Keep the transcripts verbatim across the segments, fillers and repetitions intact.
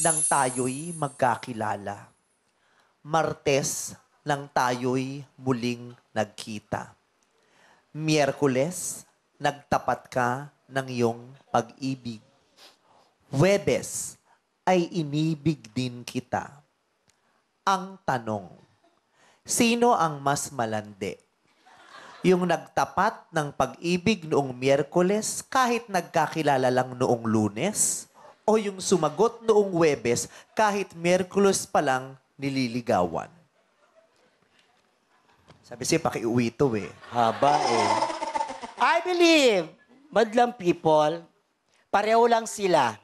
nang tayo'y magkakilala. Martes nang tayo'y muling nagkita. Miyerkules, nagtapat ka ng iyong pag-ibig. Huwebes, ay inibig din kita. Ang tanong, sino ang mas malandi? Yung nagtapat ng pag-ibig noong Miyerkules kahit nagkakilala lang noong Lunes? O yung sumagot noong Huwebes kahit Miyerkules pa lang nililigawan? Sabi siya, pakiuwi to eh. Haba eh. I believe, madlang people, pareho lang sila.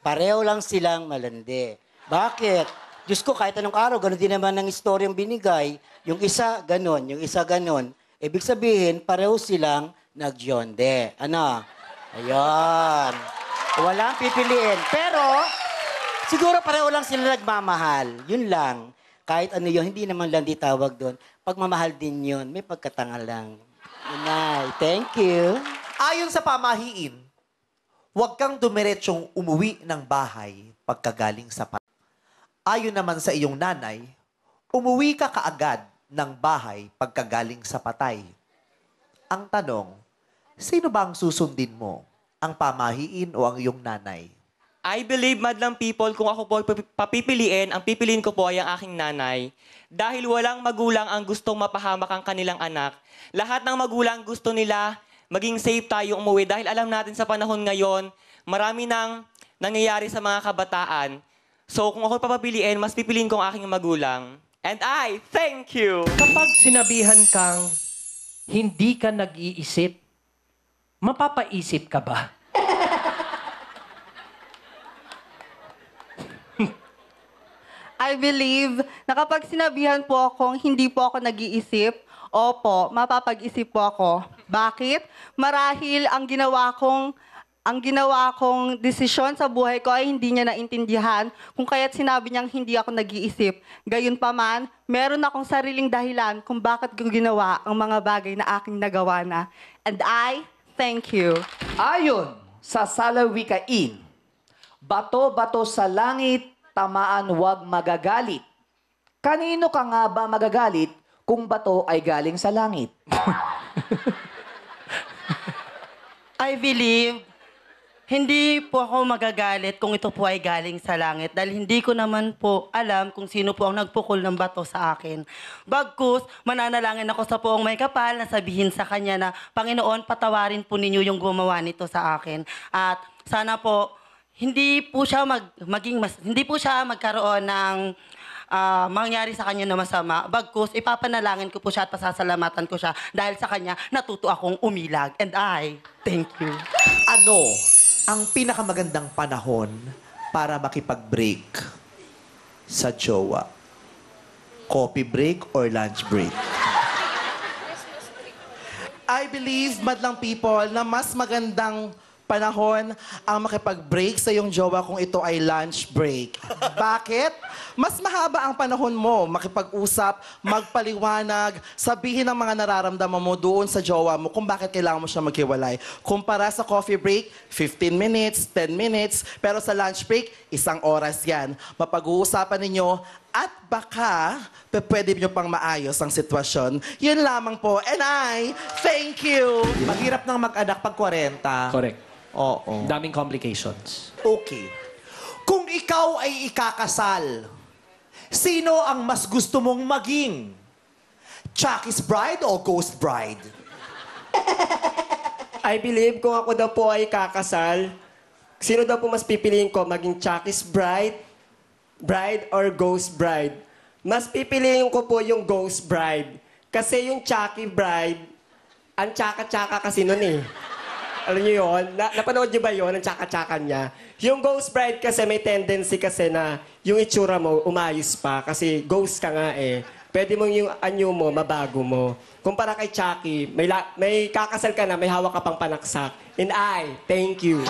Pareho lang silang malandi. Bakit? Diyos ko, kahit anong araw, gano'n din naman ang istoryang binigay. Yung isa, gano'n. Yung isa, gano'n. Ibig sabihin, pareho silang nag-yonde. Ano? Ayan. Walang pipiliin. Pero, siguro pareho lang sila nagmamahal. Yun lang. Kahit ano yun, hindi naman lang ditawag doon. Pagmamahal din yun, may pagkatanga lang. Inay, thank you. Ayon sa pamahiin, huwag kang dumiretsong umuwi ng bahay pagkagaling sa pag. Ayon naman sa iyong nanay, umuwi ka kaagad ng bahay pagkagaling sa patay. Ang tanong, sino ba ang susundin mo? Ang pamahiin o ang iyong nanay? I believe, madlang people, kung ako po papipiliin, ang pipiliin ko po ay ang aking nanay. Dahil walang magulang ang gustong mapahamak ang kanilang anak. Lahat ng magulang gusto nila maging safe tayo umuwi. Dahil alam natin sa panahon ngayon, marami nang nangyayari sa mga kabataan. So, kung ako papapiliin, mas pipiliin ko ang aking magulang. And I, thank you! Kapag sinabihan kang hindi ka nag-iisip, mapapaisip ka ba? I believe na kapag sinabihan po akong hindi po ako nag-iisip, opo, mapapag-isip po ako. Bakit? Marahil ang ginawa kong Ang ginawa kong desisyon sa buhay ko ay hindi niya naintindihan kung kaya't sinabi niyang hindi ako nag-iisip. Gayunpaman, meron akong sariling dahilan kung bakit ko ginawa ang mga bagay na aking nagawa na. And I thank you. Ayon sa Salawikain, bato-bato sa langit, tamaan wag magagalit. Kanino ka nga ba magagalit kung bato ay galing sa langit? I believe... Hindi po ako magagalit kung ito po ay galing sa langit dahil hindi ko naman po alam kung sino po ang nagpukol ng bato sa akin. Bagkus, mananalangin ako sa Poong May Kapal na sabihin sa kanya na, Panginoon, patawarin po ninyo yung gumawa nito sa akin. At sana po, hindi po siya, mag, maging mas, hindi po siya magkaroon ng uh, mangyari sa kanya na masama. Bagkus, ipapanalangin ko po siya at pasasalamatan ko siya dahil sa kanya natuto akong umilag. And I, thank you. Ano ang pinakamagandang panahon para makipag-break sa jowa? Coffee break or lunch break? I believe, madlang people, na mas magandang panahon ang makipag-break sa iyong jowa kung ito ay lunch break. Bakit? Mas mahaba ang panahon mo makipag-usap, magpaliwanag, sabihin ang mga nararamdaman mo doon sa jowa mo kung bakit kailangan mo siya maghiwalay. Kumpara sa coffee break, fifteen minutes, ten minutes, pero sa lunch break, isang oras yan. Mapag-uusapan ninyo at baka pwede nyo pang maayos ang sitwasyon. Yun lamang po. And I, thank you! Mahirap nang mag-anak pag forty. Correct. Oo. Daming complications. Okay. Kung ikaw ay ikakasal, sino ang mas gusto mong maging? Chucky's bride o ghost bride? I believe kung ako daw po ay kakasal, sino daw po mas pipiliin ko? Maging Chucky's bride? Bride or ghost bride? Mas pipiliin ko po yung ghost bride. Kasi yung Chucky bride, ang tsaka-tsaka kasi nun eh. Alam niyo yun? Na napanood niyo ba yun? Ang tsaka-tsaka niya. Yung ghost bride kasi may tendency kasi na yung itsura mo umayos pa kasi ghost ka nga eh. Pwede mong yung anyo mo, mabago mo. Kumpara kay Chucky, may, may kakasal ka na, may hawak ka pang panaksak. And I, thank you.